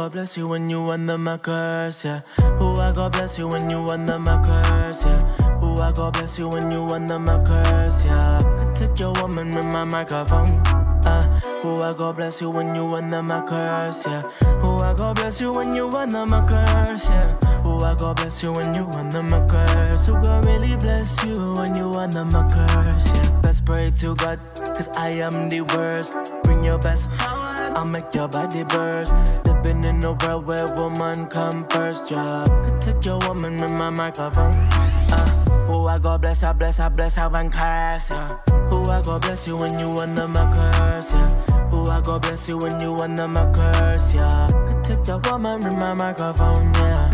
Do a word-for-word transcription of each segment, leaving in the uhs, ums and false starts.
God bless you when you under my curse, yeah. Oh, I God bless you when you under my curse, yeah. Oh, I God bless you when you under my curse, yeah. I took your woman with my microphone. Uh, oh, I God bless you when you under my curse, yeah. Oh, I God bless you when you under my curse, yeah. Oh, I God bless you when you under my curse. Oh, God really bless you when you under my curse, yeah. Best pray to God, cause I am the worst. Bring your best, I'll make your body burst. Living in a world where woman come first, yeah. Could take your woman with my microphone. Uh, oh, I God bless her, bless her, bless her and curse, yeah. Oh, I God bless you when you under my curse, yeah. Oh, I God bless you when you under my curse, yeah. Could take your woman with my microphone, yeah.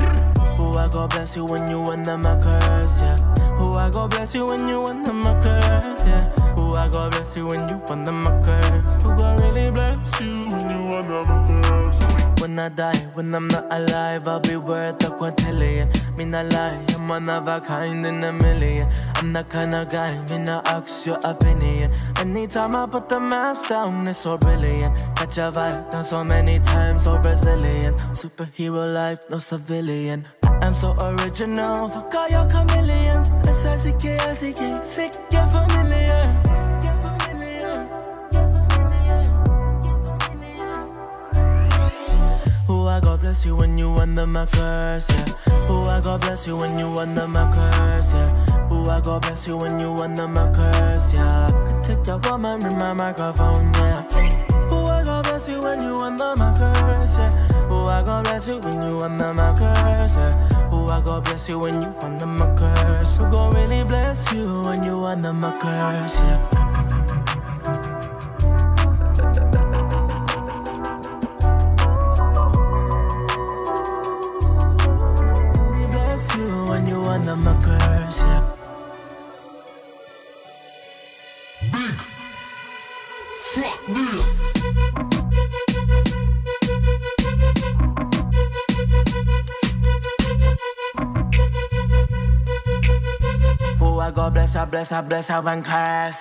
Oh, I God bless you when you under my curse, yeah. Oh, I God bless you when you under my curse, yeah. Oh, I God bless you when you under my curse. Oh, God really bless you when you under my curse. When I die, when I'm not alive, I'll be worth a quintillion. Me not lie, I'm one of a kind in a million. I'm that kind of guy, me not ask your opinion. Anytime I put the mask down, it's so brilliant. Catch a vibe, done so many times, so resilient. Superhero life, no civilian. I'm so original, fuck all your chameleons. S I C K, I C K, sick, you're familiar. You're familiar, you're familiar, you're familiar. Ooh, I God bless you when you under my curse, yeah. Ooh, I God bless you when you under my curse, yeah. Ooh, I God bless you when you under my curse, yeah. Could take the woman with my microphone, yeah. Ooh, I God bless you when you under my curse, yeah. Oh, I God bless you when you under my curse, yeah. Oh, I God bless you when you under my curse. Oh, God really bless you when you under my curse, yeah. God bless her, bless her, bless her and curse.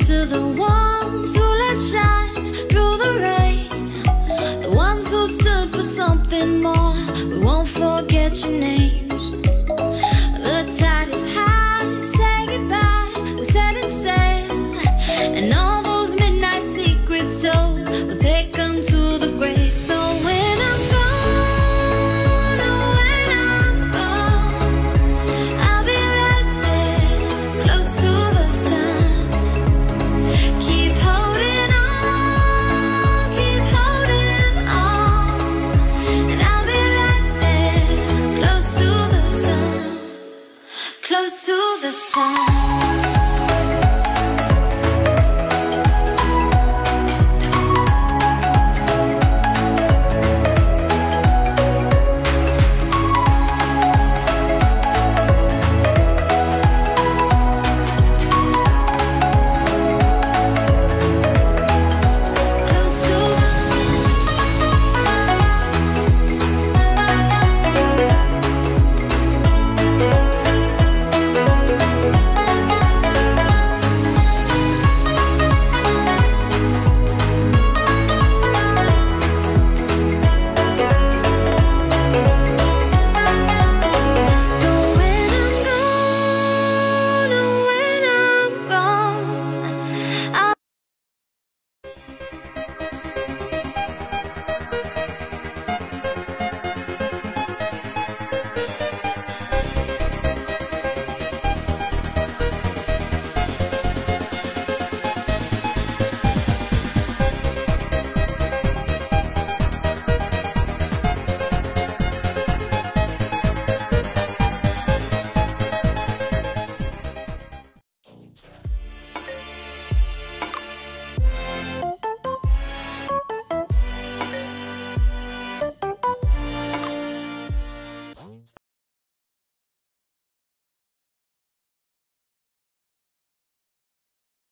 to the ones who let shine through the rain, the ones who stood for something more. We won't forget your names. The tide is high, say goodbye, we're setting sail, and all those midnight secrets told, we'll take them to the grave. So when I'm gone, oh, when I'm gone, I'll be right there, close to the sun. Keep holding on, keep holding on, and I'll be right there, close to the sun, close to the sun.